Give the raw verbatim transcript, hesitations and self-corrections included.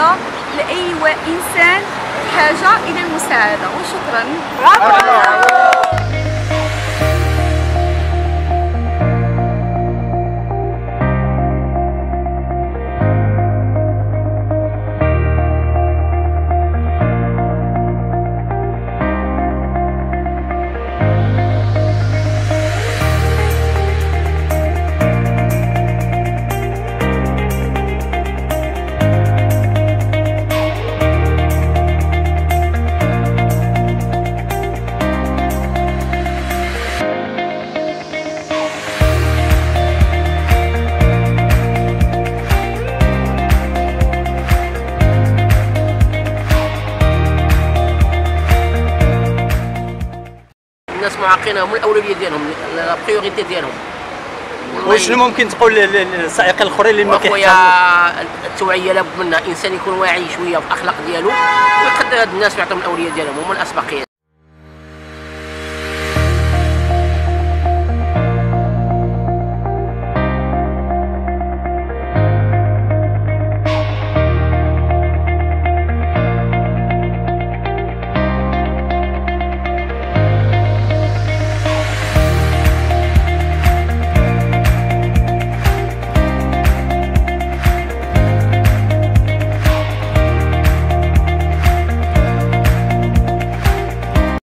مساعدة لأي إنسان بحاجة إلى المساعدة. وشكرا. برافو. الناس معاقين هما الاولويه ديالهم، البريوريتي ديالهم. وشنو ممكن تقول للسائقين الاخرين اللي ما كيحتاجوش؟ التوعيه لابد منها، الانسان يكون واعي شويه في الاخلاق ديالو ويقدر هاد الناس ويعطيهم الاولويه ديالهم، هما الاسبقين.